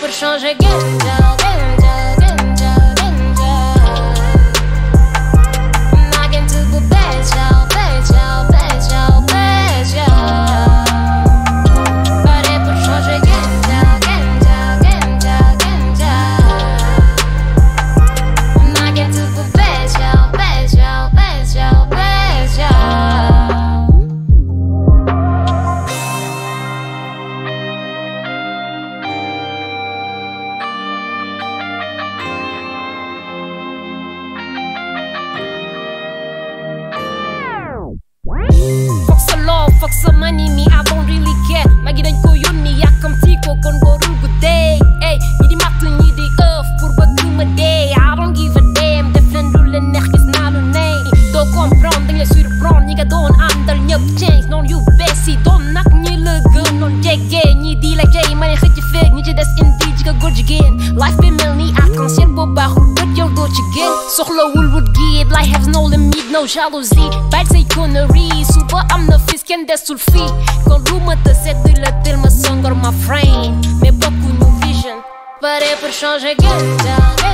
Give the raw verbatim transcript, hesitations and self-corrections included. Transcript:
Pour changer gueule. Fuck some money, me, I don't really care. Magidan ko yun ni yakam tiko kon gorun guday. Ay, hindi matu ni the earth purba kumaday. I don't give a damn. Defend rule nech is nalu nay. Do kompron ting le surpron niga don under nyok change non you besi don nak ni legun non jege ni di like jay man khiti fake ni des indi jiga gorjgen. Life be mel ni I can't share boba hulbet yo gorjgen. Soxlo wul would get life has no limit no jealousy. Bad say connery super I'm the Ken desulfi, con rumă te seduile til mă sângăr my frame, mi-e bocu nu vision, pare për change again.